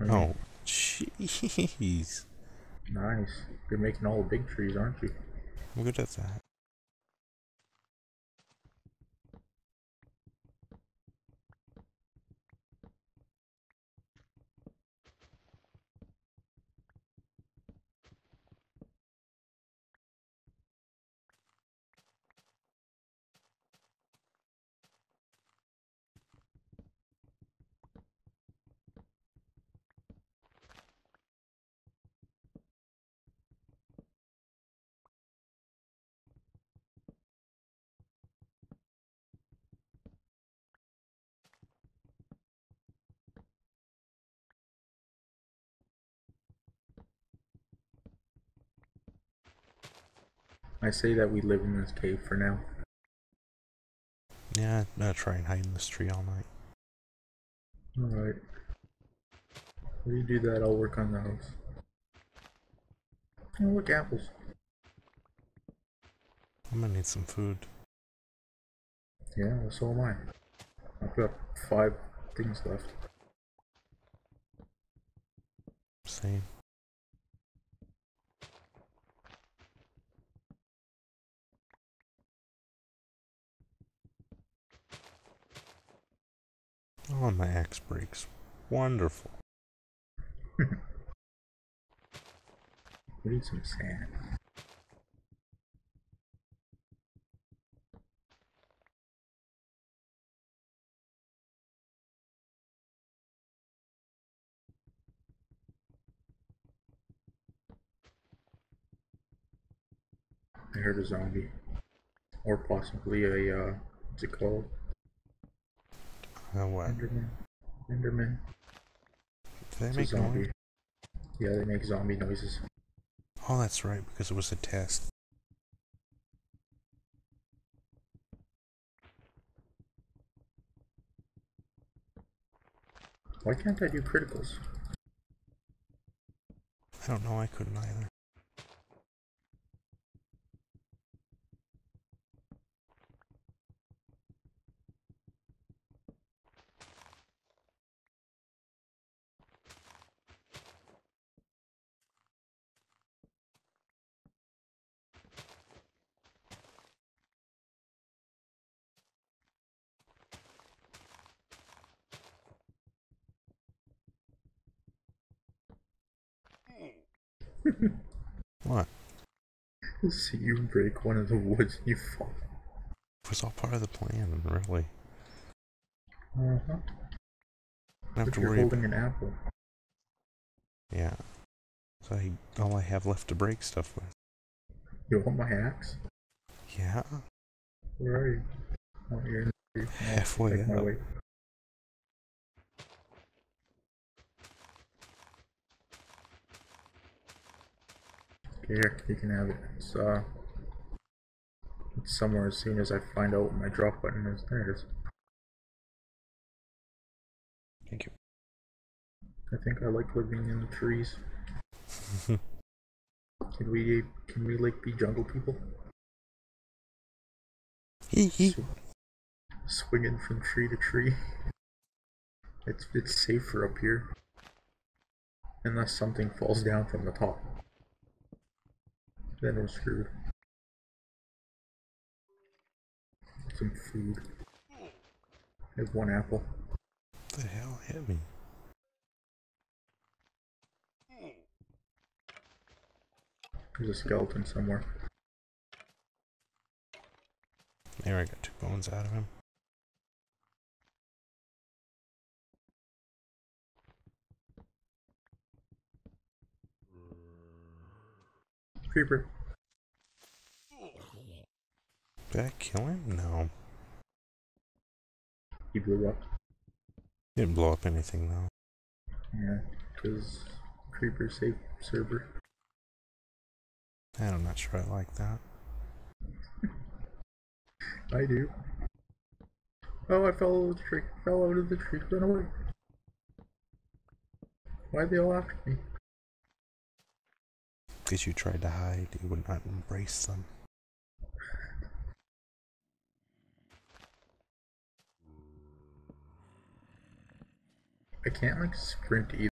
Right. Oh, jeez. Nice. You're making all the big trees, aren't you? I'm good at that. I say that we live in this cave for now. Yeah, I'm gonna try and hide in this tree all night. Alright. When you do that, I'll work on the house. Oh, look, apples. I'm gonna need some food. Yeah, well, so am I. I've got 5 things left. Same. Oh, my axe breaks. Wonderful. We need some sand. I heard a zombie. Or possibly a, what's it called? What? Enderman. Do they make noise? Yeah, they make zombie noises. Oh, that's right, because it was a test. Why can't I do criticals? I don't know, I couldn't either. What? See, you break one of the woods, you fall. It was all part of the plan, really. Uh-huh. I have to worry about an apple. Yeah. So all I have left to break stuff with. You want my axe? Yeah. Where are you? Oh, you're halfway up. Here, you can have it. It's somewhere as soon as I find out what my drop button is. There it is. Thank you. I think I like living in the trees. Can we like be jungle people? Swinging from tree to tree. It's safer up here. Unless something falls down from the top. Then I'm screwed. Some food. I have 1 apple. What the hell hit me? There's a skeleton somewhere. There, I got 2 bones out of him. Creeper. Did I kill him? No. He blew up. Didn't blow up anything though. Yeah, because Creeper saved server. I'm not sure I like that. I do. Oh, I fell out of the tree. Fell out of the tree. Run away. Why'd they all after me? Because you tried to hide, you would not embrace them. I can't like sprint either.